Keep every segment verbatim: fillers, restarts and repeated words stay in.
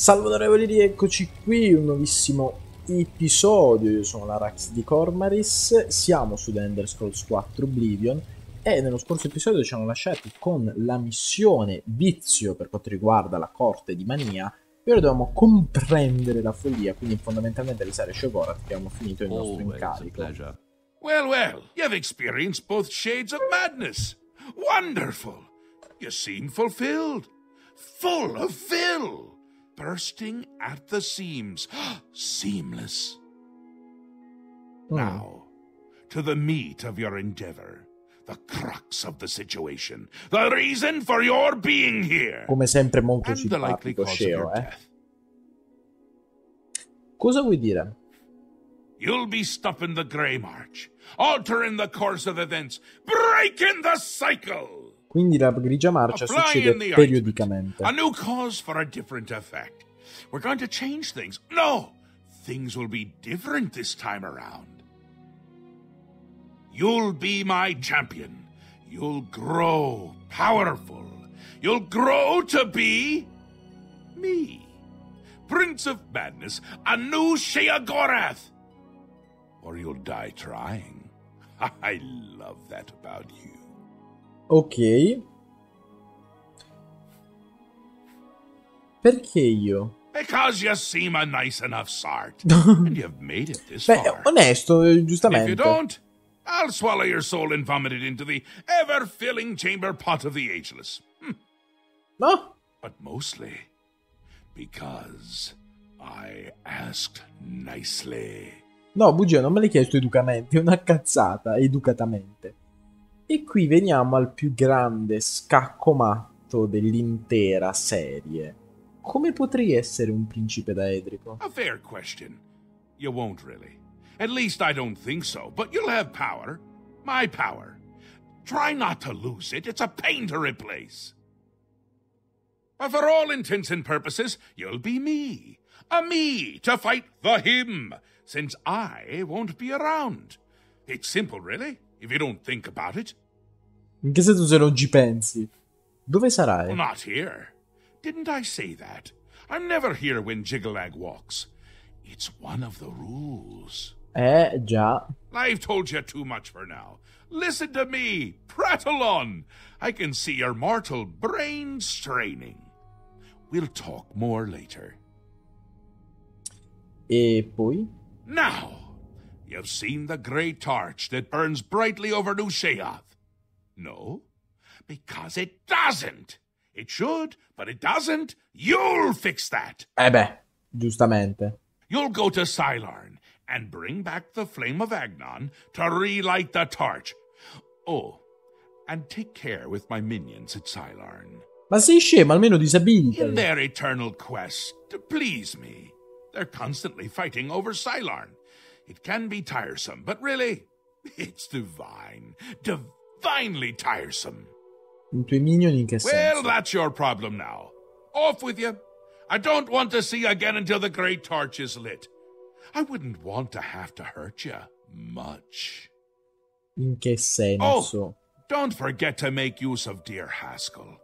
Salve onorevoli, rieccoci qui, un nuovissimo episodio. Io sono Larax di Kormaris, siamo su The Elder Scrolls quattro Oblivion e nello scorso episodio ci hanno lasciati con la missione vizio per quanto riguarda la corte di Mania. E ora dobbiamo comprendere la follia, quindi fondamentalmente risale Sheogorath che abbiamo finito il nostro incarico. Well, well, you've experienced both shades of madness. Wonderful. You seem fulfilled. Full of fill. Bursting at the seams. Seamless. Mm. Now, to the meat of your endeavor. The crux of the situation. The reason for your being here. Come sempre molto simpatico, Sheo, eh. Cosa vuoi dire? You'll be stopping the Grey March, altering the course of events, breaking the cycle. Quindi la grigia marcia succede periodicamente. A new cause for a different effect. We're going to change things. No, things will be different this time around. You'll be my champion. You'll grow powerful. You'll grow to be me, Prince of Madness, a new Sheogorath. Or you'll die trying. I love that about you. Ok. Perché io? Because you seem a nice enough sort. And you've made it this far. Beh, onesto, giustamente. If you don't, I'll swallow your soul and vomit it into the ever-filling chamber pot of the ageless. Hm. No? But mostly because I asked nicely. No, bugia, non me l'hai chiesto educamente, è una cazzata, educatamente. E qui veniamo al più grande scaccomatto dell'intera serie. Come potrei essere un principe daedrico? A fair question. You won't really. At least I don't think so, but you'll have power. My power. Try not to lose it, it's a pain to replace. But for all intents and purposes, you'll be me. A me to fight the him. Since I won't be around. It's simple, really, if you don't think about it. In che senso se non ci pensi? Dove sarai? Well, not here. Didn't I say that? I'm never here when Jyggalag walks. It's one of the rules. Eh, già. I've told you too much for now. Listen to me, prattle on. I can see your mortal brain straining. We'll talk more later. E poi? Now, you've seen the great torch that burns brightly over New Sheoth. No, because it doesn't. It should, but it doesn't. You'll fix that. Eh beh, giustamente. You'll go to Cylarn and bring back the Flame of Agnon to relight the torch. Oh, and take care with my minions at Cylarn. Ma sei scema, almeno disabilitali. In their eternal quest to please me. They're constantly fighting over Cylarn. It can be tiresome, but really, it's divine. Divinely tiresome. I tuoi minion in che senso? Well, that's your problem now. Off with you. I don't want to see you again until the great torch is lit. I wouldn't want to have to hurt you much. In che senso? Oh, don't forget to make use of dear Haskell.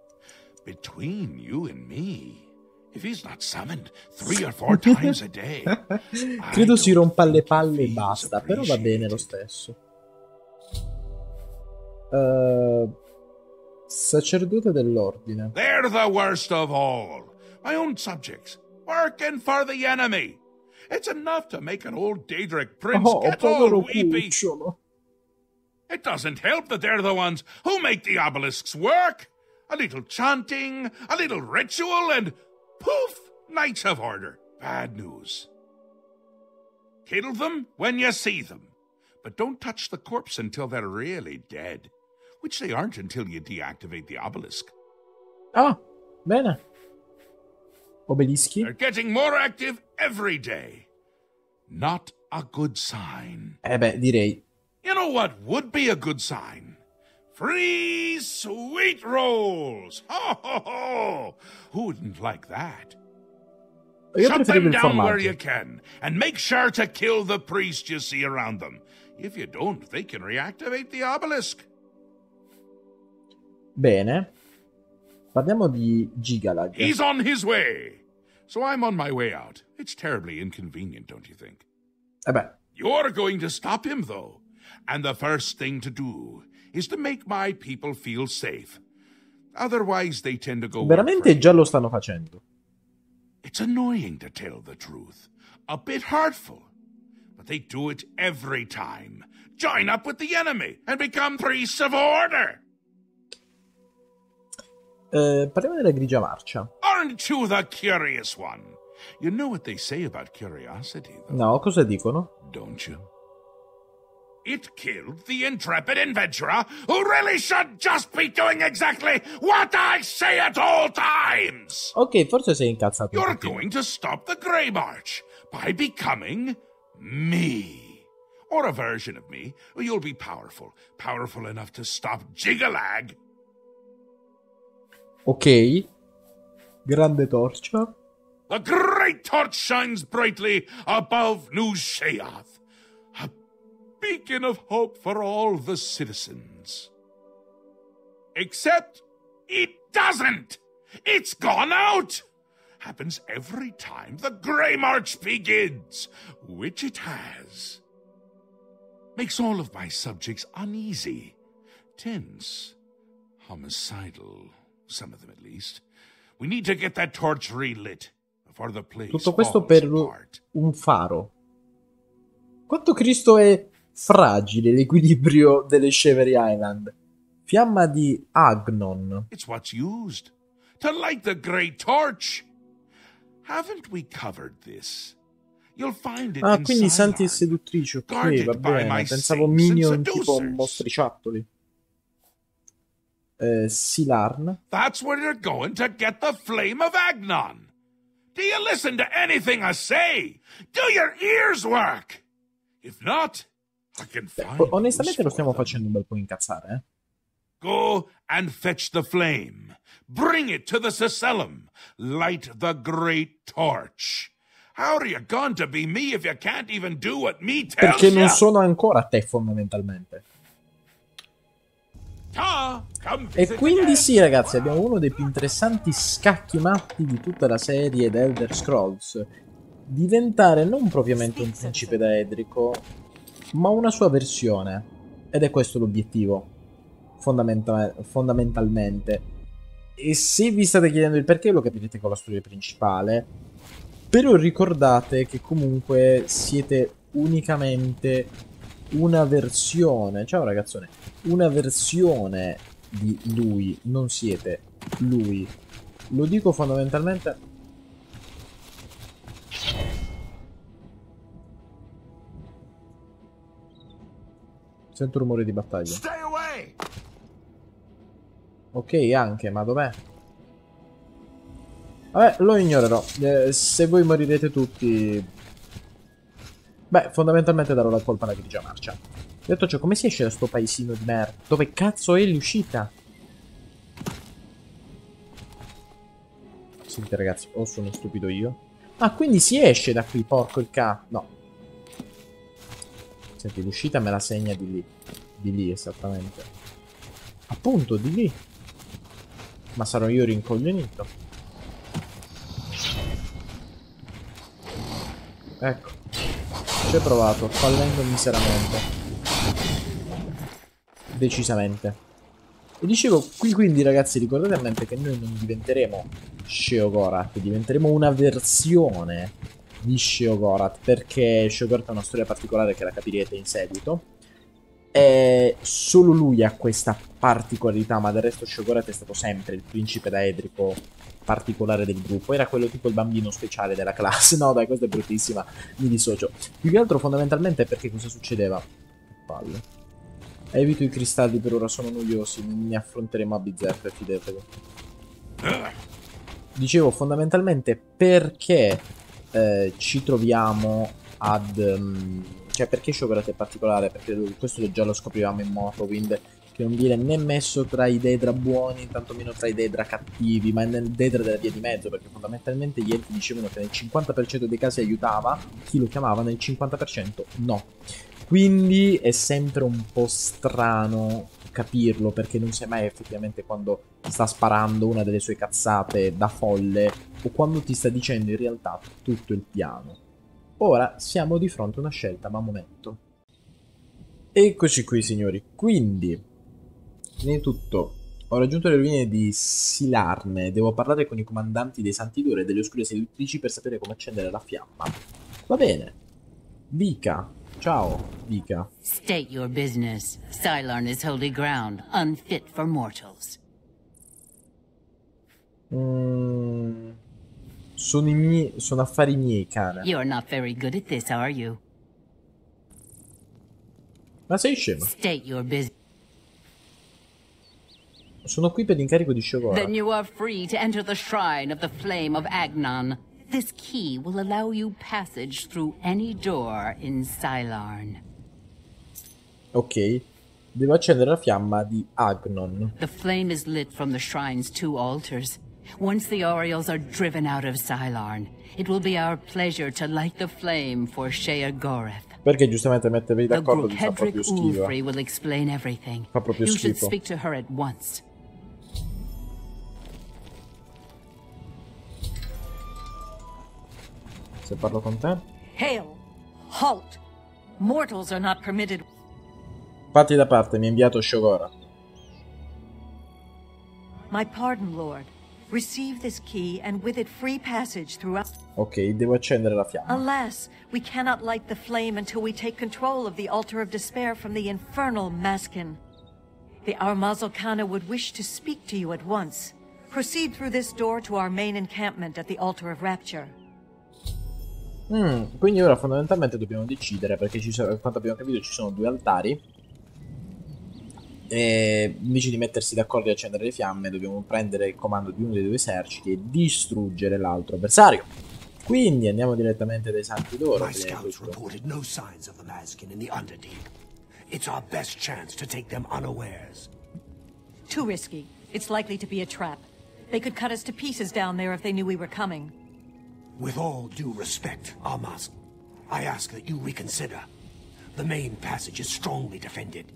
Between you and me... If he's not summoned three or four times a day, credo si rompa le palle e basta, però va bene lo stesso. Uh, sacerdote dell'ordine. They're the worst of all. My own subjects, working for the enemy. It's enough to make an old Daedric prince oh, get all weepy. Cucciolo. It doesn't help that they're the ones who make the obelisks work. A little chanting, a little ritual, and... Poof! Knights of Order. Bad news. Kill them when you see them. But don't touch the corpse until they're really dead. Which they aren't until you deactivate the obelisk. Ah, bene. Obelischi. They're getting more active every day. Not a good sign. Eh beh, direi. You know what would be a good sign? Free sweet rolls! Ho ho ho! Who wouldn't like that? Shut them down where you can, and make sure to kill the priest you see around them. If you don't, they can reactivate the obelisk. Bene. Parliamo di Jyggalag. He's on his way. so I'm on my way out. It's terribly inconvenient, don't you think? I bet. You're going to stop him, though. And the first thing to do is to make my people feel safe. Otherwise, they tend to go... Veramente già lo stanno facendo. It's annoying to tell the truth. A bit hurtful. But they do it every time. Join up with the enemy and become priests of order. Eh, parliamo della Grigia Marcia. Aren't you the curious one? You know what they say about curiosity, though. No, cosa dicono? Don't you? It killed the intrepid adventurer who really should just be doing exactly what I say at all times. Ok, forse sei incazzato. You're going to stop the Grey March by becoming me. Or a version of me. You'll be powerful. Powerful enough to stop Jyggalag. Ok. Grande torcia. The great torch shines brightly above New Sheoth, a beacon of hope for all the citizens. Except it doesn't. It's gone out. Happens every time the Grey March begins, which it has. Makes all of my subjects uneasy, tense, homicidal, some of them at least. We need to get that torch relit. Tutto questo per un faro. Quanto Cristo è fragile l'equilibrio delle Shivering Island. Fiamma di Agnon. It's what's used to light the great torch. Haven't we covered this? You'll find it ah, quindi Santi e Seduttrici, ok, va bene. Pensavo minion tipo mostriciattoli. Eh, Cylarn. That's where you're going to get the Flame of Agnon. Do you listen to anything I say? Do your ears work? If not, I can find... Beh, onestamente lo stiamo facendo un bel po' incazzare, eh? Go and fetch the flame. Bring it to the Sacellum. Light the great torch. How are you going to be me if you can't even do what me tells you? Perché non sono ancora te, fondamentalmente. E quindi sì, ragazzi, abbiamo uno dei più interessanti scacchi matti di tutta la serie The Elder Scrolls. Diventare non propriamente un principe daedrico, ma una sua versione. Ed è questo l'obiettivo, fondamenta fondamentalmente. E se vi state chiedendo il perché, lo capirete con la storia principale. Però ricordate che comunque siete unicamente... una versione, ciao ragazzone, una versione di lui, non siete lui. Lo dico fondamentalmente. Sento rumore di battaglia. Ok, anche, ma dov'è? Vabbè, lo ignorerò. Eh, se voi morirete tutti... Beh, fondamentalmente darò la colpa alla Grigia Marcia. Detto ciò, come si esce da sto paesino di merda? Dove cazzo è l'uscita? Sentite ragazzi, o sono stupido io? Ah, quindi si esce da qui, porco il ca... No. Senti, l'uscita me la segna di lì. Di lì, esattamente. Appunto, di lì. Ma sarò io rincoglionito. Ecco. Ci ho provato, fallendo miseramente. Decisamente. E dicevo, qui quindi ragazzi, ricordate a mente che noi non diventeremo Sheogorath, diventeremo una versione di Sheogorath, perché Sheogorath ha una storia particolare che la capirete in seguito. E solo lui ha questa particolarità, ma del resto Sheogorath è stato sempre il principe daedrico particolare del gruppo, era quello tipo il bambino speciale della classe. No dai, questa è bruttissima, mi dissocio. Più che altro fondamentalmente perché cosa succedeva? Palle. Evito i cristalli per ora, sono noiosi, ne affronteremo a bizzeffe, fidatevi. Dicevo fondamentalmente perché eh, ci troviamo ad... Um, cioè perché Sheogorath è particolare, perché questo già lo scoprivamo in Morrowind, che non viene né messo tra i Daedra buoni, tantomeno tra i Daedra cattivi, ma nel Daedra della via di mezzo, perché fondamentalmente gli elfi dicevano che nel cinquanta per cento dei casi aiutava chi lo chiamava, nel cinquanta per cento no. Quindi è sempre un po' strano capirlo, perché non sai mai effettivamente quando ti sta sparando una delle sue cazzate da folle o quando ti sta dicendo in realtà tutto il piano. Ora siamo di fronte a una scelta, ma momento. Eccoci qui, signori. Quindi, prima di tutto, ho raggiunto le rovine di Cylarn. Devo parlare con i comandanti dei Santi d'Ore e delle Oscure Seduttrici per sapere come accendere la fiamma. Va bene. Vika. Ciao, Vika. State your business. Cylarn is holy ground, unfit for mortals. Mm. Sono i miei, sono affari miei, cara. You're not very good at this, are you? Ma sei scemo? State your business. Sono qui per l'incarico di Sheogorath. Then you are free to enter the shrine of the Flame of Agnon. This key will allow you passage through any door in Cylarn. Ok, devo accendere la fiamma di Agnon. The flame is lit from the shrine's two altars. Once the Aureals are driven out of Cylarn, it will be our pleasure to light the flame for Sheogorath. Perché giustamente mettervi d'accordo di fa proprio schifo. Ulfrey will explain everything. Fa proprio schifo. You should speak to her at once. Se parlo con te. Hail! Halt! Mortals are not permitted. Fatti da parte, mi ha inviato Sheogorath. My pardon, Lord. Receive this key and with it free passage throughout. Ok, devo accendere la fiamma. Alas, we cannot light the flame until we take control of the Altar of Despair from the infernal Mazken. The Armazel Kanna would wish to speak to you at once. Proceed through this door to our main encampment at the Altar of Rapture. Mm, quindi ora fondamentalmente dobbiamo decidere, perché ci sono, quanto abbiamo capito ci sono due altari e invece di mettersi d'accordo e accendere le fiamme dobbiamo prendere il comando di uno dei due eserciti e distruggere l'altro avversario. Quindi andiamo direttamente dai Santi d'Oro. Too risky. It's likely to be a trap. They could cut us to pieces down there if they knew we were coming. With all due respect, Armas, I ask that you reconsider. The main passage is strongly defended.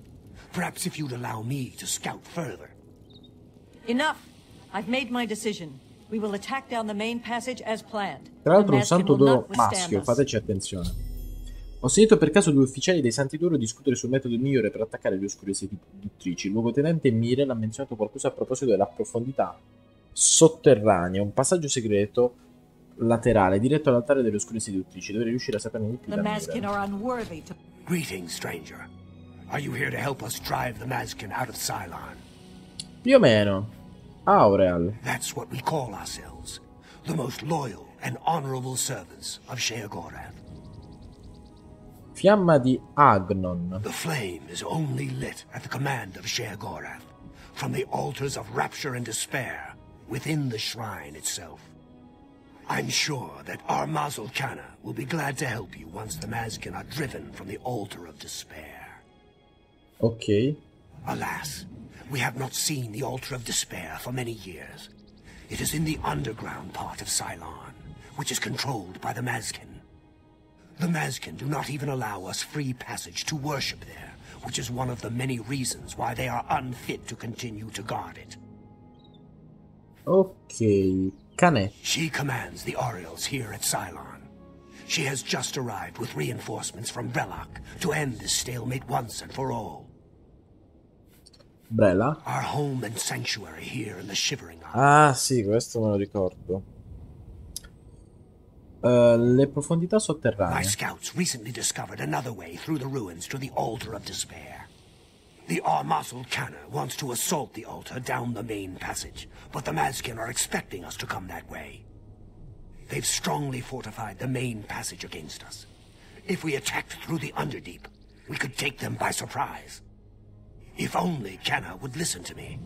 Perhaps if you'd allow me to scout further. Enough! I've made my decision. We will attack down the main passage as planned. Tra l'altro un santo d'oro maschio, fateci attenzione. Ho sentito per caso due ufficiali dei Santi d'Oro discutere sul metodo migliore per attaccare le oscure seduttrici. Il luogotenente Mirel ha menzionato qualcosa a proposito della profondità sotterranea, un passaggio segreto laterale diretto all'altare delle oscure seduttrici. Dovrei riuscire a saperne di più da Mirel. Greetings, stranger. Are you here to help us drive the Mazken out of Cylarn? Più o meno. Aureal. That's what we call ourselves. The most loyal and honorable servants of Sheogorath. Fiamma di Agnon. The flame is only lit at the command of Sheogorath, from the altars of rapture and despair within the shrine itself. I'm sure that our Armazel Kanna will be glad to help you once the Mazken are driven from the altar of despair. Ok. Alas, we have not seen the Altar of Despair for many years. It is in the underground part of Cylarn, which is controlled by the Mazken. The Mazken do not even allow us free passage to worship there, which is one of the many reasons why they are unfit to continue to guard it. Ok. Kanna. She commands the Aureals here at Cylarn. She has just arrived with reinforcements from Brelloc to end this stalemate once and for all. Brella. Our home and sanctuary here in the Shivering Isles. Ah, sì, questo me lo ricordo. Uh, le profondità sotterranee. My scouts recently discovered another way through the ruins to the Altar of Despair. The Armazel Kanna wants to assault the altar down the main passage, but the Mazken are expecting us to come that way. They've strongly fortified the main passage against us. If we attacked through the Underdeep, we could take them by surprise. If only Kanna would listen to me.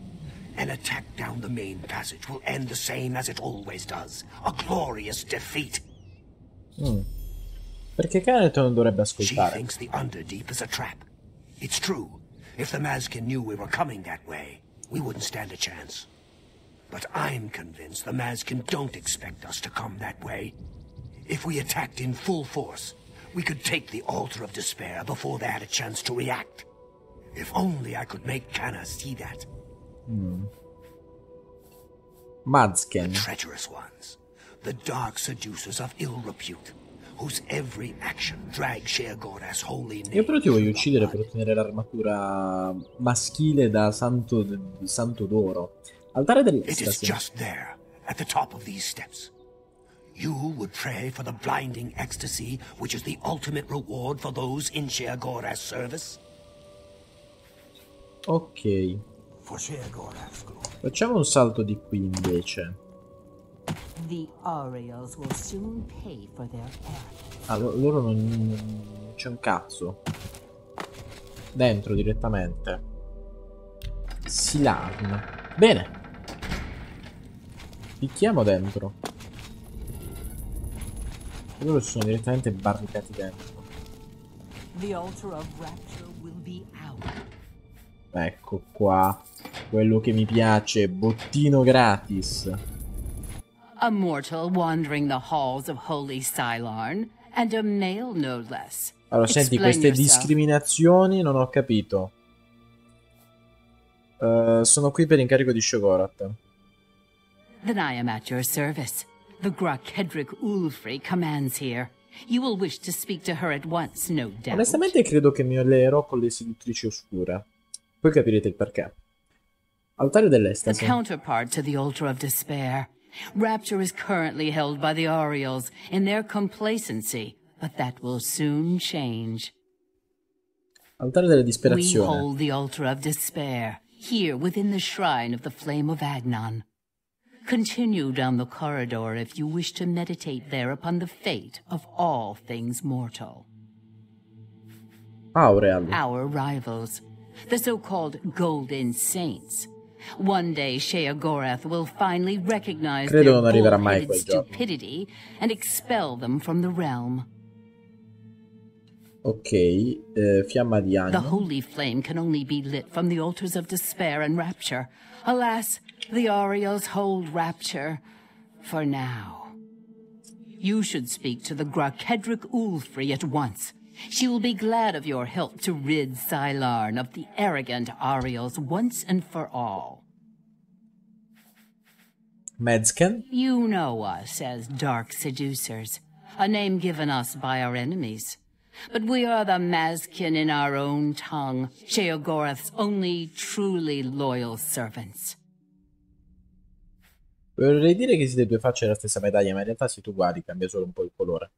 An attack down the main passage will end the same as it always does. A glorious defeat. Mm. Perché Kanna non dovrebbe ascoltare? She thinks the Underdeep is a trap. It's true. If the Mazken knew we were coming that way, we wouldn't stand a chance. But I'm convinced the Mazken don't expect us to come that way. If we attacked in full force, we could take the Altar of Despair before they had a chance to react. If only I could make Kanna see that. Mm. Mazken. The treacherous ones, the dark seducers of ill repute, whose every action drags Sheogorath's holy name. Io però ti voglio uccidere per ottenere l'armatura maschile da santo, santo d'oro. Altare dell'Ecstasy. It is just there, at the top of these steps. You would pray for the blinding ecstasy, which is the ultimate reward for those in Sheogorath's service? Ok. Facciamo un salto di qui invece. The Aureals will soon pay for their errors. Ah, loro non c'è un cazzo. Dentro direttamente. Cylarn. Bene. Picchiamo dentro. Loro sono direttamente barricati dentro. The Altar of Rapture will be out. Ecco qua. Quello che mi piace, bottino gratis. A mortal wandering the halls of holy Cylarn and a male no less. Allora, senti, queste discriminazioni non ho capito. Uh, sono qui per incarico di Sheogorath. Then I am at your service. The Grok Hedrick Ulfrey commands here. You will wish to speak to her at once, no doubt. Onestamente credo che mi alleerò con le seduttrici oscura. Poi capirete il perché. Altare dell'Ecstasy. The counterpart to the Altar of Despair. Rapture is currently held by the Aureals in their complacency, but that will soon change. Altare della disperazione. We hold the Altar of Despair here within the shrine of the Flame of Agnon. Continue down the corridor if you wish to meditate there upon the fate of all things mortal. Aureal. Our rivals, the so-called Golden Saints. One day Sheogorath will finally recognize Credo their bullheaded stupidity and expel them from the realm. Ok, eh, fiamma di Agno. The holy flame can only be lit from the altars of despair and rapture. Alas, the Aureals hold rapture for now. You should speak to the Grok Hedrick Ulfrey at once. She will be glad of your help to rid Cylarn of the arrogant Aureals once and for all. Mazken? You know us as Dark Seducers, a name given us by our enemies. But we are the Mazken in our own tongue, Sheogorath's only truly loyal servants. Vorrei dire che siete due facce della stessa medaglia, ma in realtà siete uguali, cambia solo un po' il colore.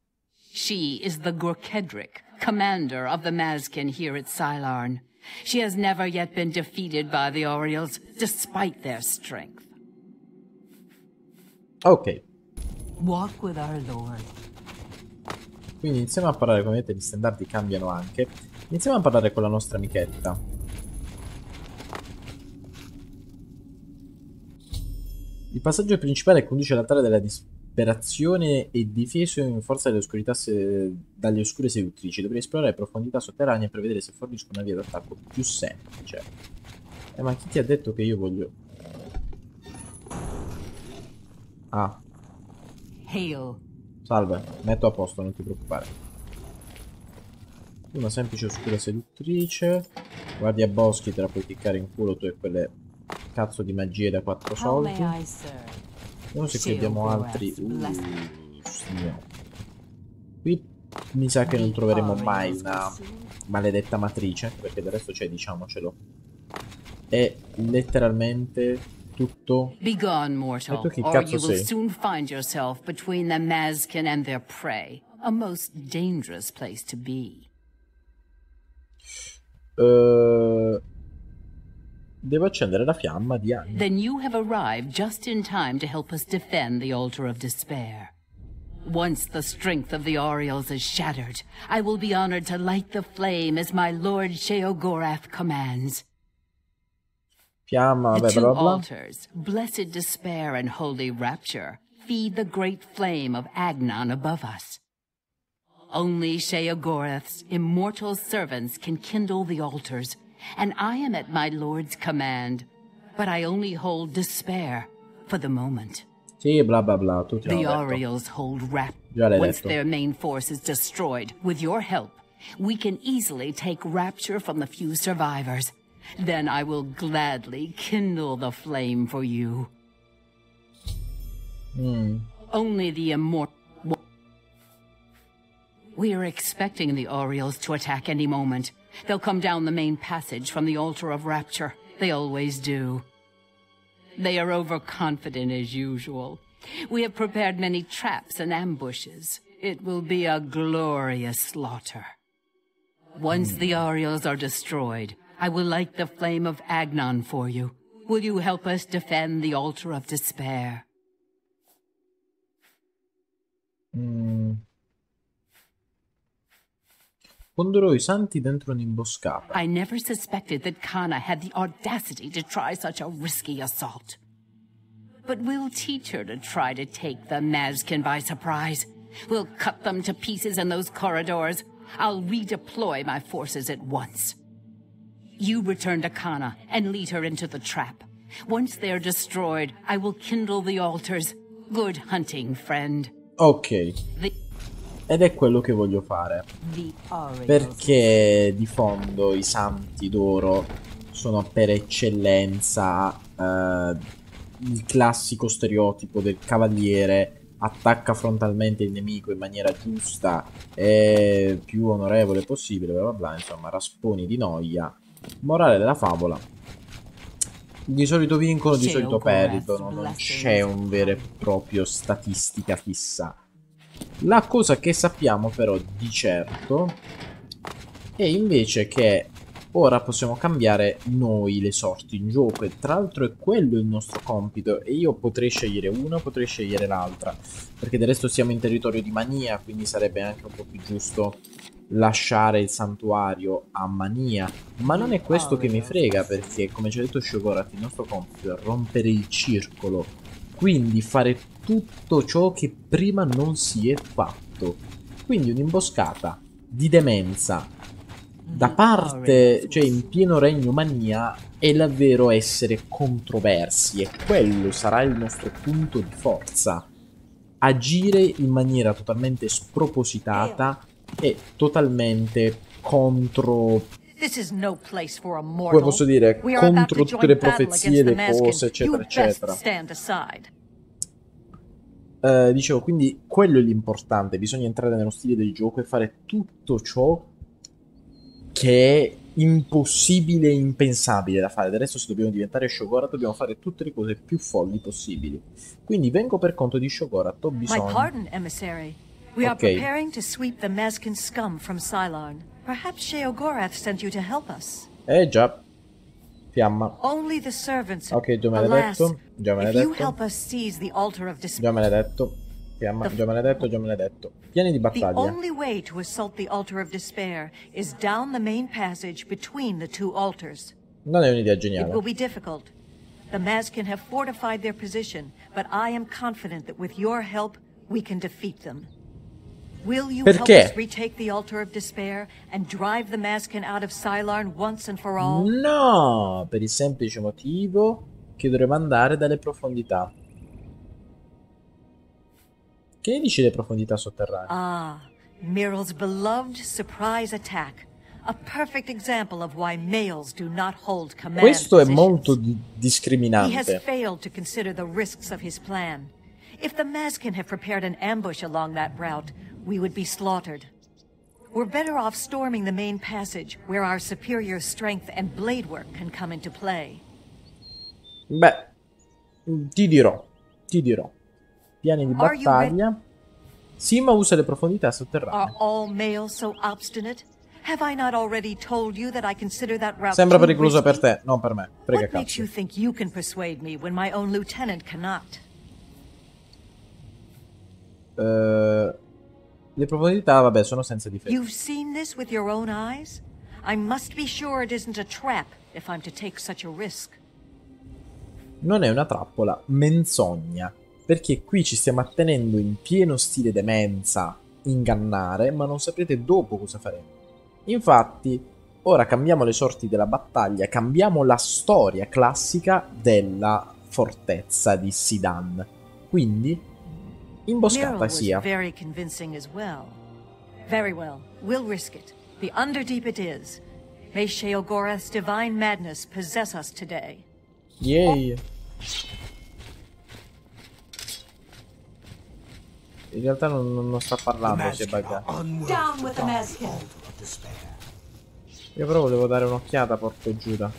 She is the Gorkedric, commander of the Mazken here at Cylarn. She has never yet been defeated by the Aureals, despite their strength. Ok. Walk with our Lord. Quindi iniziamo a parlare, come vedete gli standard cambiano anche. Iniziamo a parlare con la nostra amichetta. Il passaggio principale conduce all'altare della disperazione e difeso in forza dell'oscurità se... dalle oscure seduttrici. Dovrei esplorare profondità sotterranee per vedere se fornisco una via d'attacco più semplice. Eh, ma chi ti ha detto che io voglio... Ah. Hail. Salve, metto a posto, non ti preoccupare. Una semplice oscura seduttrice. Guardia boschi, te la puoi piccare in culo tu e quelle cazzo di magie da quattro soldi. Vediamo se abbiamo altri. Uh, signore. Qui mi sa che non troveremo mai una maledetta matrice, perché del resto c'è, diciamocelo. È letteralmente... tutto. Be gone, mortal, or you will soon find yourself between the Mazken and their prey. A most dangerous place to be. Uh, devo accendere la fiamma di Agno. Then you have arrived just in time to help us defend the Altar of Despair. Once the strength of the Aureals is shattered, I will be honored to light the flame as my Lord Sheogorath commands. Fiamma, vabbè, bla bla bla. The two altars, blessed despair and holy rapture, feed the great flame of Agnon above us. Only Sheogorath's immortal servants can kindle the altars, and I am at my Lord's command. But I only hold despair for the moment. Sì, bla bla bla, tutto. The Aureals hold rapture. Once their main force is destroyed, with your help, We can easily take Rapture from the few survivors. Then I will gladly kindle the flame for you. Mm. Only the immortal... We are expecting the Aureals to attack any moment. They'll come down the main passage from the Altar of Rapture. They always do. They are overconfident as usual. We have prepared many traps and ambushes. It will be a glorious slaughter. Once the Aureals are destroyed, I will light the Flame of Agnon for you. Will you help us defend the Altar of Despair? Mm. Ponderò I santi dentro un'imboscata. I never suspected that Kanna had the audacity to try such a risky assault. But we'll teach her to try to take the Mazken by surprise. We'll cut them to pieces in those corridors. I'll redeploy my forces at once. You return to Kanna and lead her into the trap. Once they're destroyed, I will kindle the altars. Good hunting, friend. Ok. The Ed è quello che voglio fare, perché di fondo i santi d'oro sono per eccellenza eh, il classico stereotipo del cavaliere attacca frontalmente il nemico in maniera giusta e più onorevole possibile, bla bla bla, insomma rasponi di noia. Morale della favola: di solito vincono, di solito perdono, non c'è un vero e proprio statistica fissa. La cosa che sappiamo però di certo è invece che ora possiamo cambiare noi le sorti in gioco, e tra l'altro è quello il nostro compito, e io potrei scegliere una, potrei scegliere l'altra, perché del resto siamo in territorio di Mania, quindi sarebbe anche un po' più giusto lasciare il santuario a Mania, ma non è questo che mi frega, perché come ci ha detto Sheogorath il nostro compito è rompere il circolo, quindi fare tutto ciò che prima non si è fatto. Quindi un'imboscata di demenza da parte, cioè in pieno regno Mania, è davvero essere controversi, e quello sarà il nostro punto di forza. Agire in maniera totalmente spropositata e totalmente contro, come posso dire, contro tutte le profezie, le cose, eccetera eccetera. Uh, dicevo, quindi quello è l'importante, bisogna entrare nello stile del gioco e fare tutto ciò che è impossibile e impensabile da fare. Del resto, se dobbiamo diventare Sheogorath, dobbiamo fare tutte le cose più folli possibili. Quindi vengo per conto di Sheogorath, ho bisogno... My pardon, emissary. We are preparing to sweep the Mazken scum from Cylarn. Perhaps Sheogorath sent you to help us. Eh già. Fiamma. Ok, già me l'ha detto. Già me l'ha detto. Già me l'ha detto. Fiamma, già me l'ha detto, già me l'ha detto. Piani di battaglia. Non è un'idea geniale. The Mazken have fortified their position, but I am confident that with your help we can defeat them. Will you help us retake the Altar of Despair and drive the Mazken out of Cylarn once and for all? No, per il semplice motivo che dovremmo andare dalle profondità. Che ne dici delle profondità sotterranee? Ah, Mirel's beloved surprise attack. A perfect example of why males do not hold command. Questo è molto di discriminante. He has failed to consider the risks of his plan. If the Mazken have prepared an ambush along that route, we would be slaughtered. We're better off storming the main passage, where our superior strength and blade work can come into play. Beh, ti dirò, ti dirò. Piani di battaglia. Sì, ma usa le profondità sotterranee. Are all males so obstinate? Have I not already told you that I consider that route? Sembra pericolosa per te, non per me. Prega, cazzo. What makes you think you can persuade me when my own lieutenant cannot? Uh... Le profondità, vabbè, sono senza difesa. You've seen this with your own eyes? I must be sure it isn't a trap if I'm to take such a risk. Non è una trappola, menzogna, perché qui ci stiamo attenendo in pieno stile demenza, ingannare, ma non saprete dopo cosa faremo. Infatti, ora cambiamo le sorti della battaglia, cambiamo la storia classica della fortezza di Sidan. Quindi imboscata sia. Very well. Very well. We'll risk it. The Underdeep it is. May Sheogorath's divine madness possess us today. Yay! In realtà non, non sta parlando, si è buggato. Io però volevo dare un'occhiata, porco Giuda.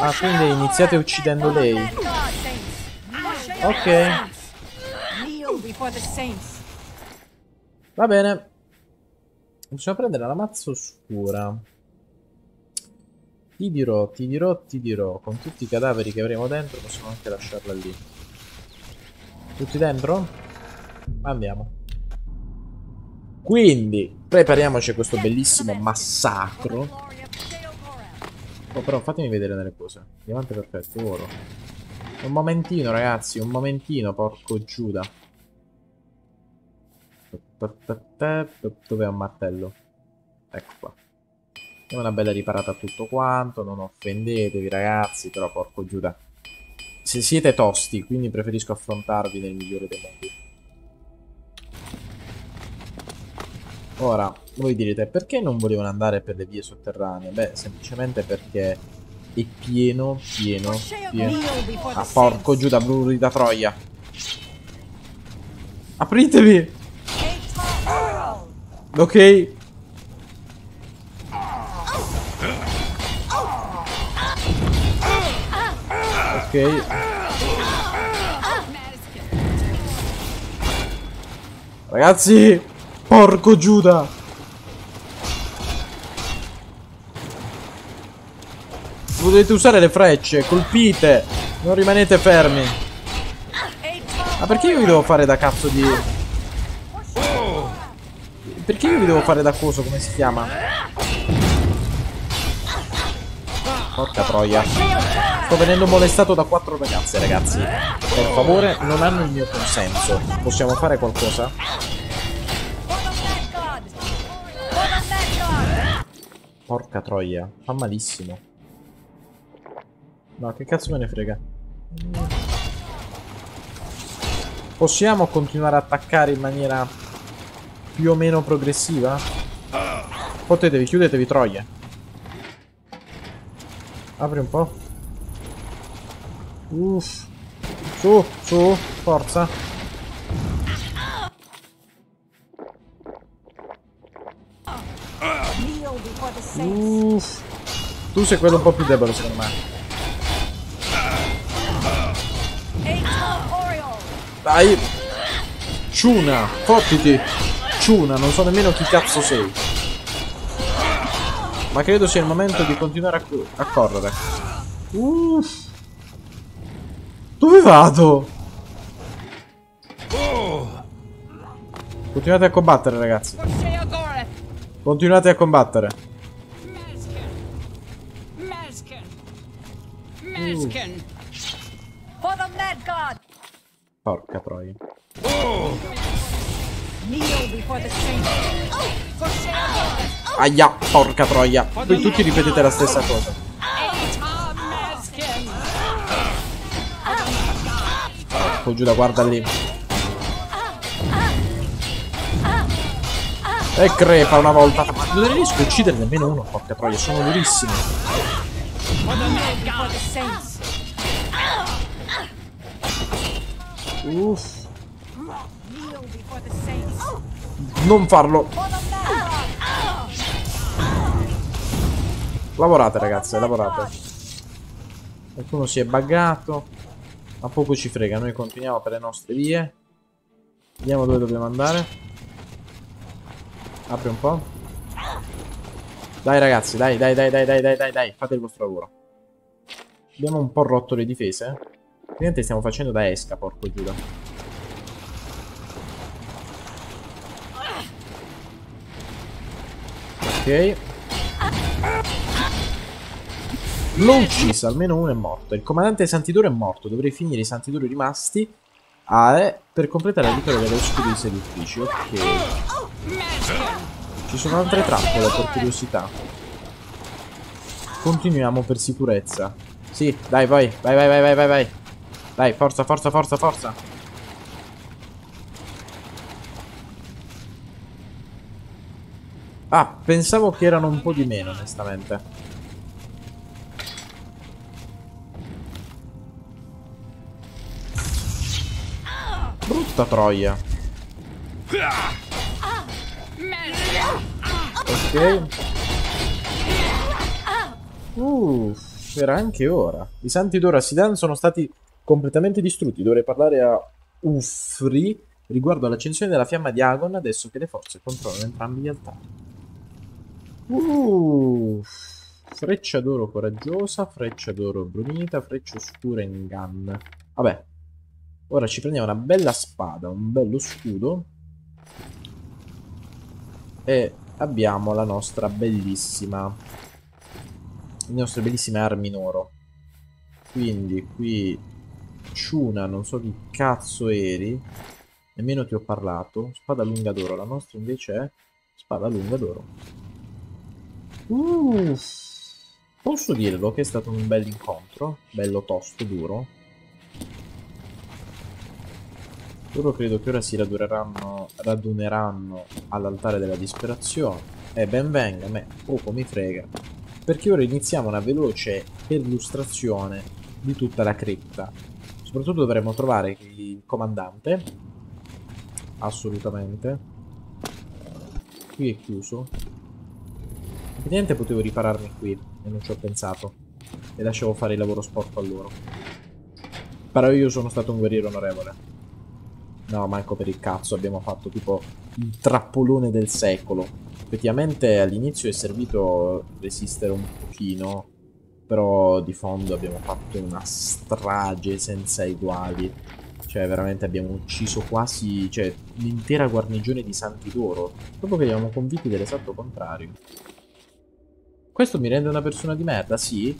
Ah, quindi iniziate uccidendo lei. Ok. Va bene. Possiamo prendere la mazza oscura. Ti dirò, ti dirò, ti dirò. Con tutti i cadaveri che avremo dentro possiamo anche lasciarla lì. Tutti dentro? Andiamo. Quindi prepariamoci a questo bellissimo massacro. Oh, però fatemi vedere delle cose. Diamante perfetto, oro. Un momentino ragazzi, un momentino, porco Giuda. Dov'è un martello? Ecco qua. Diamo una bella riparata a tutto quanto. Non offendetevi ragazzi, però porco Giuda. Se siete tosti, quindi preferisco affrontarvi nel migliore dei modi. Ora, voi direte, perché non volevano andare per le vie sotterranee? Beh, semplicemente perché è pieno, pieno, pieno. Ah, porco Giuda, bruri da troia. Apritevi! Ok. Ok. Ragazzi! Porco Giuda! Potete usare le frecce, colpite! Non rimanete fermi! Ma perché io vi devo fare da cazzo di... Perché io vi devo fare da coso, come si chiama? Porca troia! Sto venendo molestato da quattro ragazze, ragazzi. Per favore, non hanno il mio consenso. Possiamo fare qualcosa? Porca troia, fa malissimo. No, che cazzo me ne frega. Possiamo continuare a attaccare in maniera più o meno progressiva? Potetevi, chiudetevi troie. Apri un po'. Uff. Su, su, forza. Uff. Tu sei quello un po' più debole secondo me. Dai Ciuna, fottiti Ciuna, non so nemmeno chi cazzo sei. Ma credo sia il momento di continuare a, a correre. Uff. Dove vado? Continuate a combattere ragazzi. Continuate a combattere. Uh. Porca troia. Aia, porca troia. Voi tutti ripetete la stessa cosa. Porco Giuda, guarda lì. E crepa una volta. Non riesco a uccidere nemmeno uno, porca troia. Sono durissimo. Uff. Non farlo. Lavorate ragazze, lavorate. Qualcuno si è buggato. Ma poco ci frega, noi continuiamo per le nostre vie. Vediamo dove dobbiamo andare. Apri un po'. Dai ragazzi, dai, dai, dai, dai, dai, dai, dai, dai. Fate il vostro lavoro. Abbiamo un po' rotto le difese. Niente, stiamo facendo da esca, porco Giuda. Ok. L'ho ucciso, almeno uno è morto. Il comandante Santidoro è morto. Dovrei finire i Santidori rimasti a E per completare la vittoria dello scudo di seduttrici. Ok. Ci sono altre trappole, per curiosità. Continuiamo per sicurezza. Sì, dai, vai, vai, vai, vai, vai, vai. Dai, forza, forza, forza, forza. Ah, pensavo che erano un po' di meno, onestamente. Brutta troia. Ok. Uff, era anche ora. I santi d'ora Sidan sono stati completamente distrutti. Dovrei parlare a Ulfrey riguardo all'accensione della fiamma di Agon adesso che le forze controllano entrambi gli altari. Uh, freccia d'oro coraggiosa, freccia d'oro brunita, freccia oscura inganna. Vabbè, ora ci prendiamo una bella spada, un bello scudo e abbiamo la nostra bellissima, le nostre bellissime armi in oro. Quindi qui Ciuna, non so chi cazzo eri, nemmeno ti ho parlato. Spada lunga d'oro, la nostra invece è spada lunga d'oro. Uh, posso dirlo che è stato un bel incontro, bello tosto, duro. Loro credo che ora si raduneranno, raduneranno all'altare della disperazione. E eh, ben venga, a me poco mi frega, perché ora iniziamo una veloce perlustrazione di tutta la cripta. Soprattutto dovremo trovare il comandante. Assolutamente. Qui è chiuso. Niente, potevo ripararmi qui e non ci ho pensato e lasciavo fare il lavoro sporco a loro. Però io sono stato un guerriero onorevole. No, manco per il cazzo, abbiamo fatto tipo il trappolone del secolo. Effettivamente all'inizio è servito resistere un pochino, però di fondo abbiamo fatto una strage senza eguali. Cioè veramente abbiamo ucciso quasi, cioè, l'intera guarnigione di santi d'oro, dopo che eravamo convinti dell'esatto contrario. Questo mi rende una persona di merda, sì?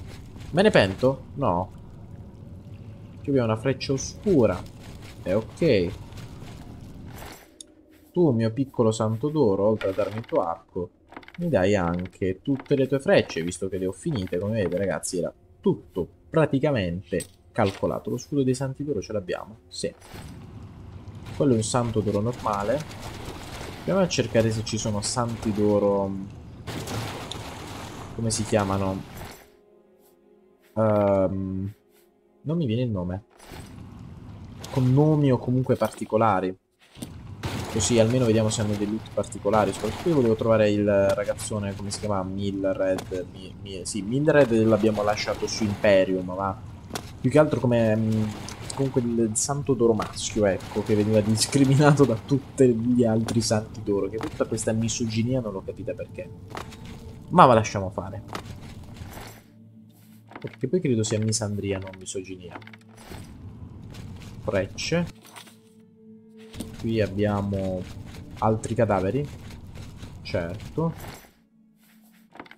Me ne pento? No. Ci abbiamo una freccia oscura. È ok. Tu, mio piccolo santo d'oro, oltre a darmi il tuo arco, mi dai anche tutte le tue frecce, visto che le ho finite. Come vedete, ragazzi, era tutto praticamente calcolato. Lo scudo dei santi d'oro ce l'abbiamo? Sì. Quello è un santo d'oro normale. Andiamo a cercare se ci sono santi d'oro... Come si chiamano? Um, non mi viene il nome. Con nomi o comunque particolari. Così almeno vediamo se hanno dei loot particolari. Soprattutto io volevo trovare il ragazzone, come si chiama? Milred. Mi, mi, sì, Milred l'abbiamo lasciato su Imperium, ma più che altro come... Comunque il santo d'oro maschio, ecco, che veniva discriminato da tutti gli altri santi d'oro. Che tutta questa misoginia non l'ho capita perché. Ma la lasciamo fare. Perché poi credo sia misandria, non misoginia. Frecce. Qui abbiamo altri cadaveri. Certo.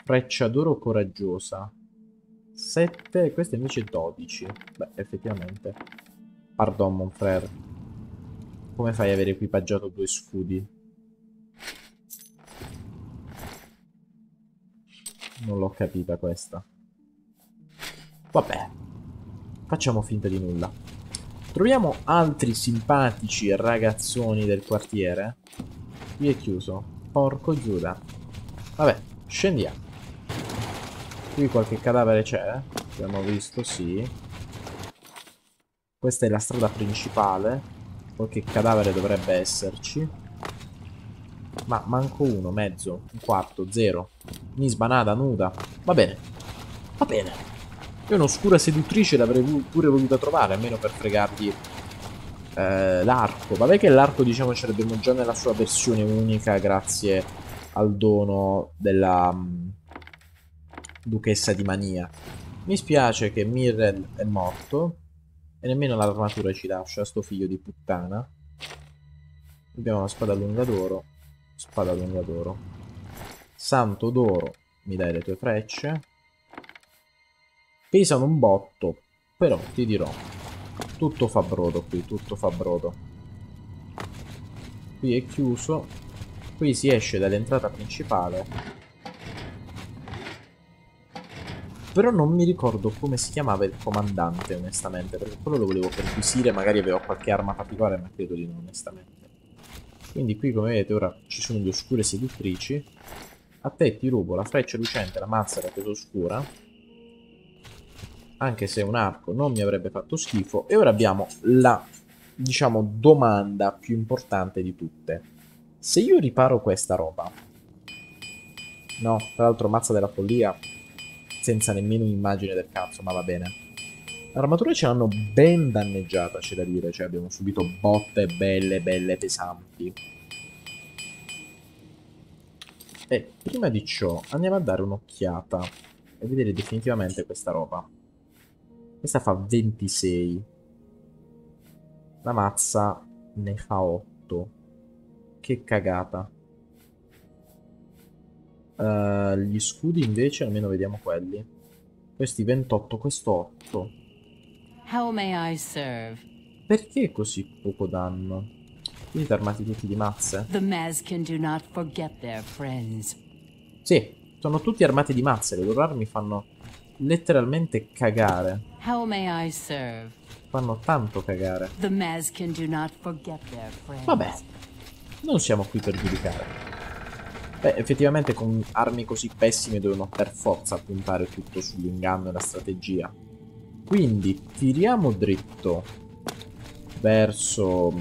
Freccia d'oro coraggiosa. sette e questa invece dodici. Beh, effettivamente. Pardon, mon frère. Come fai ad aver equipaggiato due scudi? Non l'ho capita questa. Vabbè, facciamo finta di nulla. Troviamo altri simpatici ragazzoni del quartiere. Qui è chiuso. Porco Giuda. Vabbè, scendiamo. Qui qualche cadavere c'è. Abbiamo visto, sì. Questa è la strada principale. Qualche cadavere dovrebbe esserci. Ma manco uno, mezzo, un quarto, zero. Nisbanada, nuda. Va bene. Va bene. Io un'oscura seduttrice l'avrei pure voluta trovare, almeno per fregargli eh, l'arco. Vabbè che l'arco, diciamo, ce l'abbiamo già nella sua versione unica grazie al dono della mh, duchessa di Mania. Mi spiace che Mirel è morto e nemmeno l'armatura ci lascia, sto figlio di puttana. Abbiamo una spada lunga d'oro. Spada lunga d'oro. Santo d'oro, mi dai le tue frecce. Pesano un botto, però ti dirò. Tutto fa brodo qui, tutto fa brodo. Qui è chiuso. Qui si esce dall'entrata principale. Però non mi ricordo come si chiamava il comandante, onestamente. Perché quello lo volevo perquisire, magari avevo qualche arma particolare, ma credo di no, onestamente. Quindi qui, come vedete, ora ci sono le oscure seduttrici. A te ti rubo la freccia lucente, la mazza da peso oscura, anche se un arco non mi avrebbe fatto schifo. E ora abbiamo la, diciamo, domanda più importante di tutte. Se io riparo questa roba... No, tra l'altro mazza della follia, senza nemmeno un'immagine del cazzo, ma va bene. L'armatura ce l'hanno ben danneggiata, c'è da dire, cioè abbiamo subito botte belle, belle pesanti. E prima di ciò andiamo a dare un'occhiata e vedere definitivamente questa roba. Questa fa ventisei. La mazza ne fa otto. Che cagata. Uh, gli scudi invece, almeno vediamo quelli. Questi ventotto, questo otto. How may I serve? Perché così poco danno? Quindi armati tutti di mazze? The Mazken do not forget their friends. Sì, sono tutti armati di mazze. Le loro armi fanno letteralmente cagare. How may I serve? Fanno tanto cagare. The Mazken do not forget their friends. Vabbè, non siamo qui per giudicare. Beh, effettivamente con armi così pessime dovevano per forza puntare tutto sull'inganno e la strategia. Quindi tiriamo dritto verso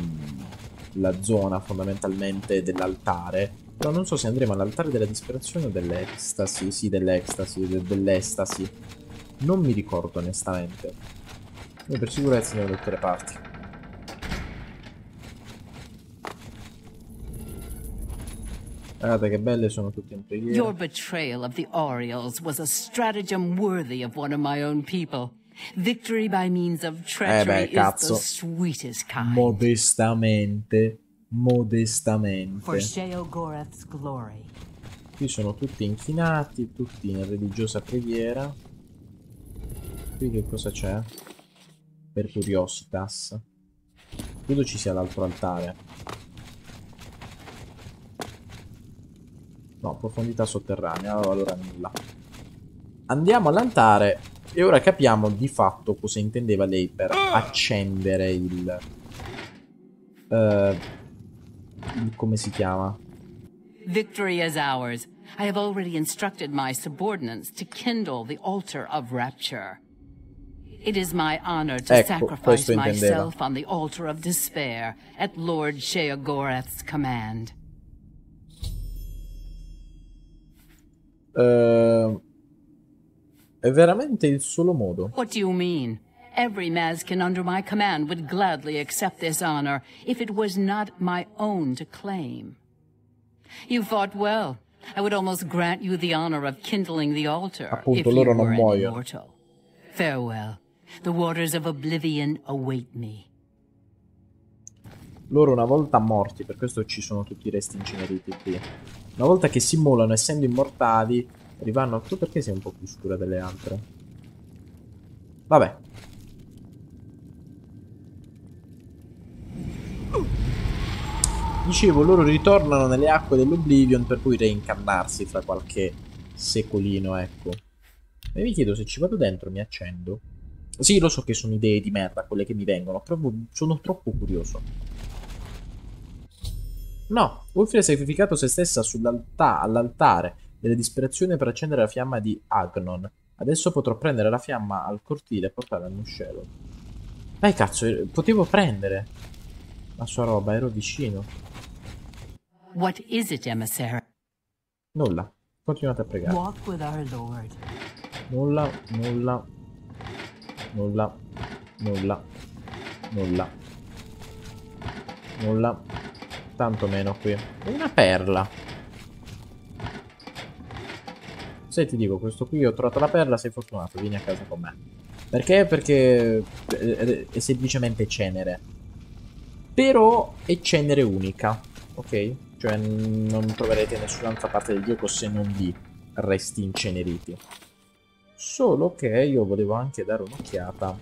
la zona fondamentalmente dell'altare. Però non so se andremo all'altare della disperazione o dell'Ecstasy. Sì, dell'Ecstasy, de dell'Ecstasy. Non mi ricordo onestamente. Noi per sicurezza andiamo da tutte le parti. Guardate che belle sono tutte in preghiera. Your betrayal of the Aureals was a stratagem worthy of one of my own people. Victory by means of treachery eh beh, cazzo. Is the sweetest kind. Modestamente, modestamente. For Sheogorath's glory. Qui sono tutti inchinati, tutti in religiosa preghiera. Qui che cosa c'è? Per curiositas. Credo ci sia l'altro altare. No, profondità sotterranea, allora nulla. Andiamo all'altare. E ora capiamo di fatto cosa intendeva lei per accendere il... Uh, il come si chiama? Victory is ours. I have already instructed my subordinates to kindle the altar of rapture. It is my honor to ecco, sacrifice myself on the altar of despair at Lord Sheogorath's command. Uh... È veramente il solo modo. What do you mean? Every Mazken under my command would gladly accept this honor if it was not my own to claim. You fought well. I would almost grant you the honor of kindling the altar. Appunto, if loro non muoiono. Farewell. The waters of Oblivion await me. Loro una volta morti, per questo ci sono tutti i resti inceneriti qui. Una volta che si molano, essendo immortali, arrivano... Tu perché sei un po' più scura delle altre? Vabbè. Dicevo, loro ritornano nelle acque dell'Oblivion per poi reincarnarsi fra qualche secolino, ecco. E vi chiedo se ci vado dentro, mi accendo. Sì, lo so che sono idee di merda quelle che mi vengono, proprio, sono troppo curioso. No, Ulfrey ha sacrificato se stessa all'altare della disperazione per accendere la fiamma di Agnon. Adesso potrò prendere la fiamma al cortile e portarla al muscelo. Dai cazzo, potevo prendere la sua roba, ero vicino. What is it, emissary? Nulla, continuate a pregare. Walk with our Lord. Nulla, nulla, nulla, nulla, nulla, nulla, tanto meno qui. Una perla. Se ti dico, questo qui, ho trovato la perla, sei fortunato, vieni a casa con me. Perché? Perché è semplicemente cenere. Però è cenere unica, ok? Cioè non troverete in nessun'altra parte del gioco se non vi resti inceneriti. Solo che io volevo anche dare un'occhiata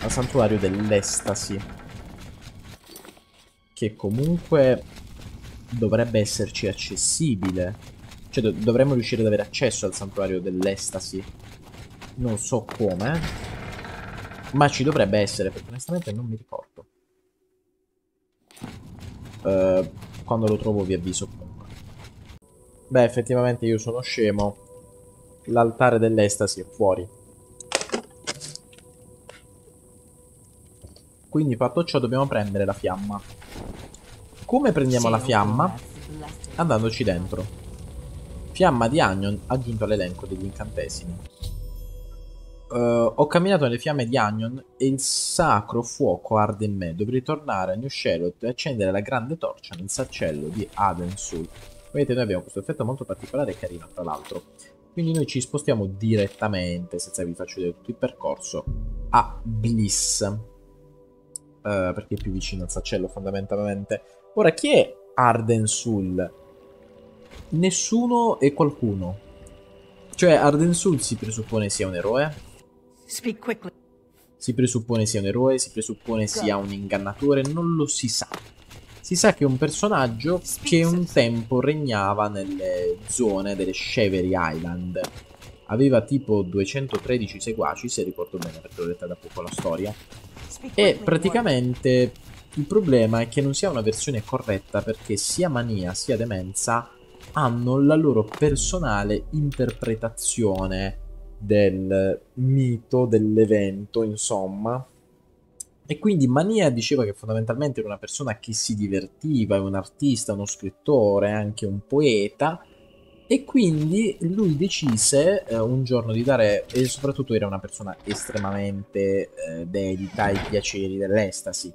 al santuario dell'Ecstasy, che comunque dovrebbe esserci accessibile. Cioè, dov dovremmo riuscire ad avere accesso al santuario dell'Ecstasy. Non so come, ma ci dovrebbe essere, perché onestamente non mi ricordo. Uh, quando lo trovo vi avviso comunque. Beh, effettivamente io sono scemo. L'altare dell'estasi è fuori. Quindi fatto ciò dobbiamo prendere la fiamma. Come prendiamo la fiamma? Andandoci dentro. Fiamma di Agnon aggiunto all'elenco degli incantesimi. Uh, ho camminato nelle fiamme di Agnon e il sacro fuoco arde in me. Dovrei tornare a New Sheoth e accendere la grande torcia nel saccello di Arden-Sul. Vedete, noi abbiamo questo effetto molto particolare e carino, tra l'altro. Quindi noi ci spostiamo direttamente, senza vi faccio vedere tutto il percorso, a Bliss. Uh, perché è più vicino al saccello, fondamentalmente. Ora, chi è Arden-Sul? Nessuno e qualcuno. Cioè, Arden-Sul si presuppone sia un eroe. Si presuppone sia un eroe, si presuppone sia un ingannatore, non lo si sa. Si sa che è un personaggio che un tempo regnava nelle zone delle Shivering Island. Aveva tipo duecentotredici seguaci, se ricordo bene, perché l'ho detta da poco la storia. E praticamente il problema è che non sia una versione corretta, perché sia Mania sia Dementia hanno la loro personale interpretazione del mito, dell'evento, insomma. E quindi Mania diceva che fondamentalmente era una persona che si divertiva, un artista, uno scrittore, anche un poeta, e quindi lui decise eh, un giorno di dare, e soprattutto era una persona estremamente eh, dedita ai piaceri dell'estasi,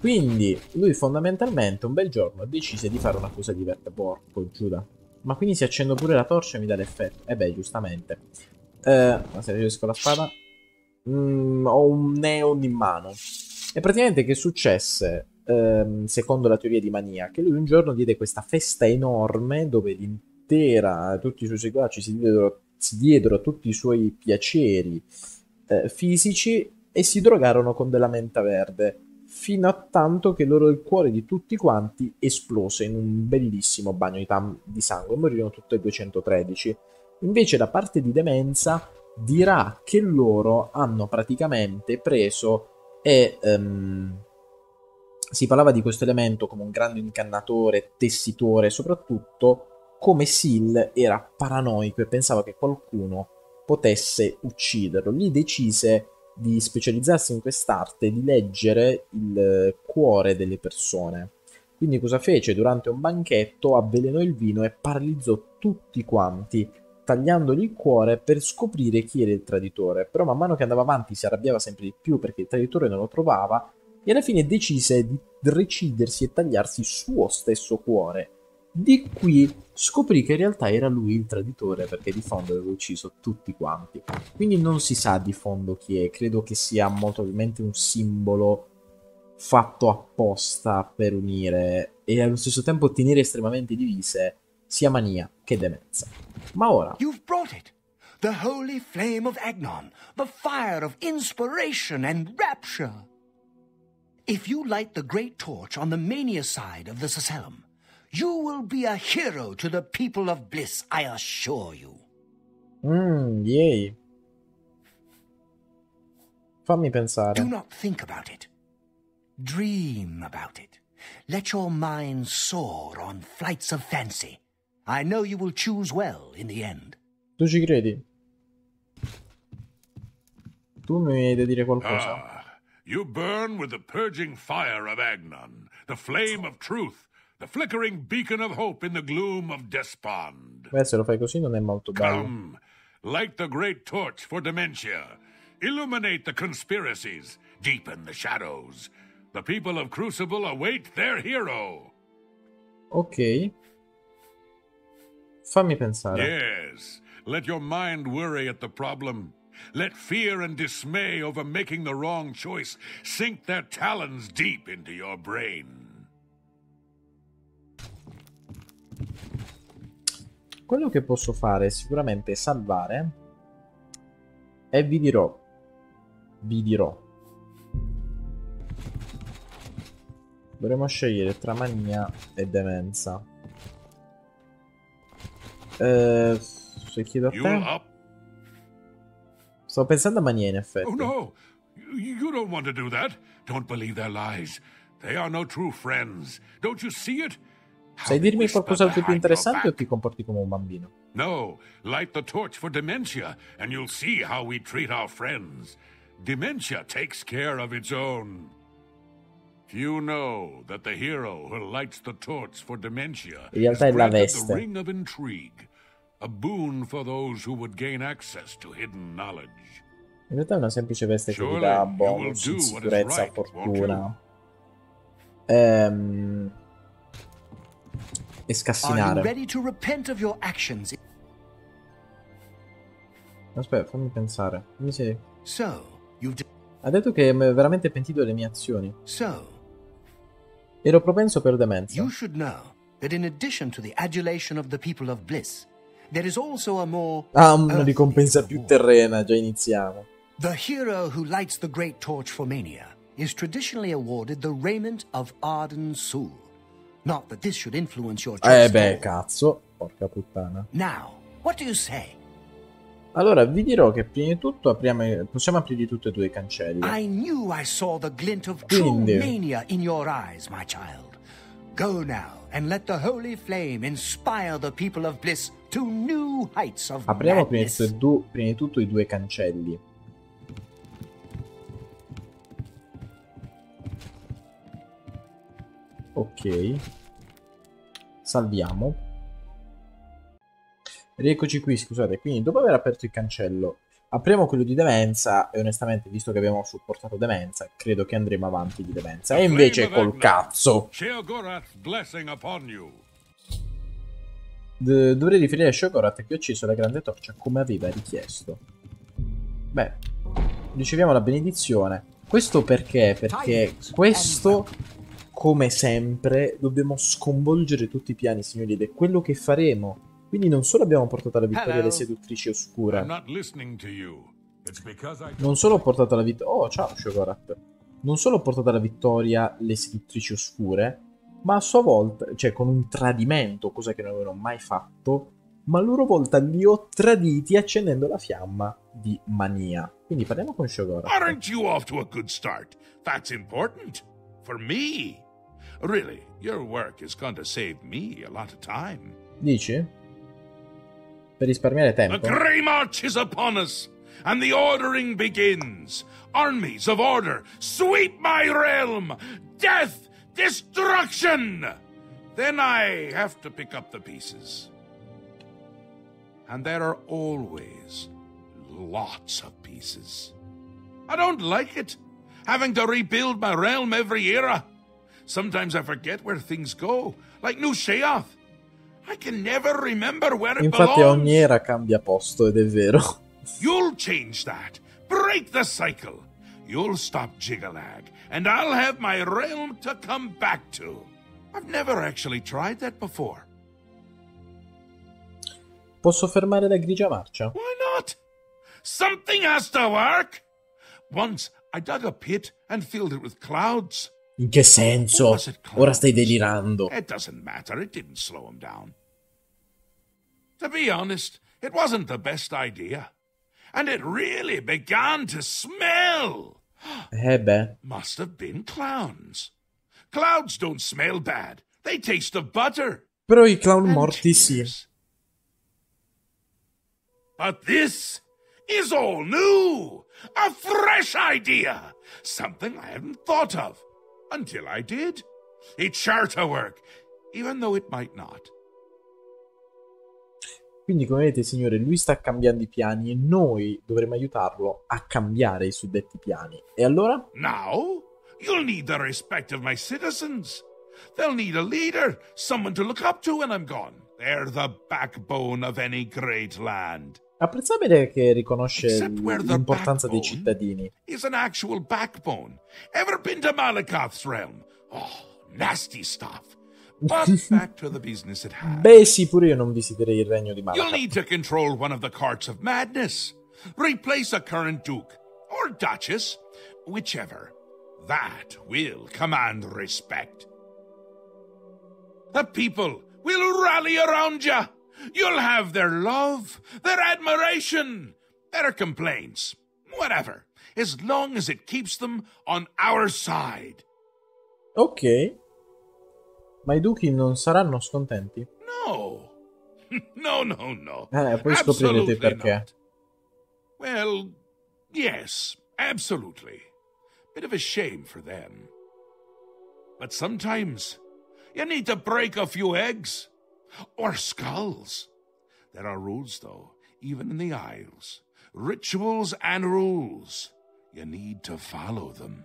quindi lui fondamentalmente un bel giorno decise di fare una cosa diversa. Porco Giuda, ma quindi si accendo pure la torcia e mi dà l'effetto, e eh beh giustamente, eh, ma se riesco la spada... Mm, ho un neon in mano. E praticamente che successe, ehm, secondo la teoria di Mania, che lui un giorno diede questa festa enorme dove l'intera, tutti i suoi seguaci si diedero, si diedero a tutti i suoi piaceri eh, fisici e si drogarono con della menta verde, fino a tanto che loro, il cuore di tutti quanti esplose in un bellissimo bagno di, di sangue. Morirono tutti e duecentotredici. Invece da parte di Dementia dirà che loro hanno praticamente preso e um, si parlava di questo elemento come un grande incannatore, tessitore, soprattutto come Sil era paranoico e pensava che qualcuno potesse ucciderlo. Lì decise di specializzarsi in quest'arte, di leggere il cuore delle persone. Quindi cosa fece? Durante un banchetto avvelenò il vino e paralizzò tutti quanti, tagliandogli il cuore per scoprire chi era il traditore. Però man mano che andava avanti si arrabbiava sempre di più perché il traditore non lo trovava, e alla fine decise di recidersi e tagliarsi il suo stesso cuore. Di qui scoprì che in realtà era lui il traditore, perché di fondo aveva ucciso tutti quanti. Quindi non si sa di fondo chi è, credo che sia molto probabilmente un simbolo fatto apposta per unire e allo stesso tempo tenere estremamente divise sia Mania che Dementia. Ma ora... You've brought it! The holy flame of Agnon, the fire of inspiration and rapture! If you light the great torch on the Mania side of the Sacellum, you will be a hero to the people of Bliss, I assure you. Mmm, yay. Fammi pensare. Do not think about it. Dream about it. Let your mind soar on flights of fancy. I know you will choose well in the end. Tu ci credi? Tu mi hai da dire qualcosa? Ah, you burn with the purging fire of Agnon, the flame of truth, the flickering beacon of hope in the gloom of despond. Beh, se lo fai così non è molto bello. Come, light the great torch for Dementia. Illuminate the conspiracies, deepen the shadows. The people of Crucible await their hero. Ok. Fammi pensare. Yes, let your mind worry at the problem. Let fear and dismay over making the wrong choice sink their talons deep into your brain. Quello che posso fare è sicuramente salvare e vi dirò, vi dirò. Dovremmo scegliere tra Mania e Dementia. Uh, se chiedo a te. Sto pensando a Mania in effetti. Oh no, you don't want to do that. Don't believe their lies. They are no true friends. Don't you see it? Sai dirmi qualcos'altro di più interessante o ti comporti come un bambino? No, light the torch for Dementia and you'll see how we treat our friends. Dementia takes care of its own. Few know that the hero who lights the torch for Dementia is granted the ring of intrigue, a boon for those who would gain access to hidden knowledge. In realtà è una semplice veste che ti dà bonus, sicurezza, fortuna. Ehm... E scassinare. Aspetta, fammi pensare. Fammi se... Ha detto che mi è veramente pentito delle mie azioni. Ero propenso per demenza. Ah, una ricompensa più terrena, già iniziamo. The hero who lights the great torch for Mania is traditionally awarded the raiment of Arden-Sul. Not that this should influence your choice. Eh beh, cazzo, porca puttana. Now, what do you say? Allora, vi dirò che prima di tutto apriamo, possiamo aprire tutti e due i cancelli. I knew I saw the glint of true mania in your eyes, my child. Go now and let the holy flame inspire the people of bliss to new heights of madness. Apriamo prima di, tutto, prima di tutto i due cancelli. Ok, salviamo. Rieccoci qui, scusate. Quindi dopo aver aperto il cancello, apriamo quello di Demenza. E onestamente, visto che abbiamo supportato Demenza, credo che andremo avanti di Demenza. E invece col cazzo. Dovrei riferire a Sheogorath che ho acceso la grande torcia come aveva richiesto. Beh, riceviamo la benedizione. Questo perché? Perché questo... Come sempre dobbiamo sconvolgere tutti i piani, signori, ed è quello che faremo. Quindi non solo abbiamo portato alla vittoria Hello. le seduttrici oscure, non solo ho portato alla vittoria... Oh, ciao, Sheogorath. Non solo ho portato alla vittoria le seduttrici oscure, ma a sua volta, cioè con un tradimento, cosa che non avevano mai fatto, ma a loro volta li ho traditi accendendo la fiamma di Mania. Quindi parliamo con Sheogorath. Aren't you off to a good start? That's important for me. Really, your work is going to save me a lot of time. Dici? Per risparmiare tempo. The Grey March is upon us, and the ordering begins. Armies of order sweep my realm. Death, destruction. Then I have to pick up the pieces. And there are always lots of pieces. I don't like it, having to rebuild my realm every era. Sometimes I forget where things go, like New Sheoth. I can never remember where it belongs. Infatti ogni era cambia posto, ed è vero. You'll change that. Break the cycle. You'll stop Jyggalag, and I'll have my realm to come back to. I've never actually tried that before. Posso fermare la grigia marcia? Why not? Something has to work. Once I dug a pit and filled it with clouds. In che senso? Ora stai delirando. It doesn't matter, it didn't slow him down. To be honest, it wasn't the best idea. And it really began to smell. Eh beh. Must have been clowns. Clouds don't smell bad. They taste of butter. Però i clown morti sì. But this is all new. A fresh idea. Something I hadn't thought of. Until I did. It's sure to work, even though it might not. Quindi, come vedete, signore, lui sta cambiando i piani e noi dovremmo aiutarlo a cambiare i suddetti piani. E allora? Now, you'll need the respect of my citizens. They'll need a leader, someone to look up to when I'm gone. They're the backbone of any great land. Apprezzabile che riconosce l'importanza dei cittadini. Is an actual backbone. Ever been to Malacath's realm? Oh, nasty stuff. But back to the business at hand. Beh, sì, pure io non visiterei il regno di Malacath. You'll need to control one of the carts of madness. Replace a current duke or duchess, whichever. That will command respect. The people will rally around you. You'll have their love, their admiration, their complaints, whatever, as long as it keeps them on our side. Ok. Ma i duchi non saranno scontenti? No! No, no, no. Eh, poi scoprirete perché. Well, yes, absolutely. Bit of a shame for them. But sometimes you need to break a few eggs or skulls. There are rules, though, even in the Isles. Rituals and rules. You need to follow them.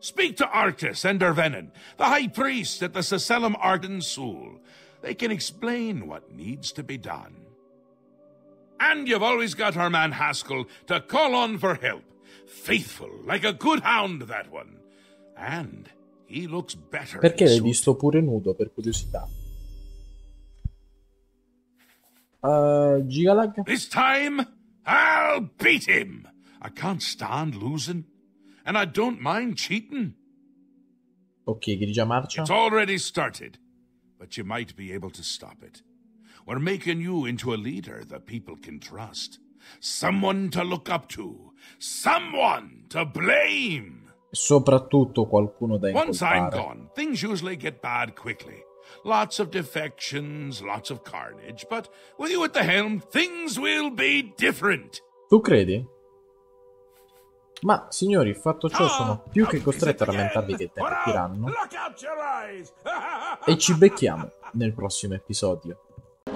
Speak to Arctis and Dervenin, the High Priest at the Sacellum Arden-Sul. They can explain what needs to be done. And you've always got our man Haskell to call on for help. Faithful, like a good hound, that one. And he looks better. Perché l'hai visto pure nudo, per curiosità? Uh, Jyggalag? This time, I'll beat him. I can't stand losing. And I don't mind cheating. Ok, grigia marcia. It's already started, but you might be able to stop it. We're making you into a leader the people can trust. Someone to look up to. Someone to blame. Soprattutto qualcuno da incolpare. Once I'm gone, things usually get bad quickly. Lots of defections, lots of carnage, but with you at the helm, things will be different. Tu credi? Ma, signori, fatto ciò sono più che costretto a lamentarvi che tempo tiranno. E ci becchiamo nel prossimo episodio.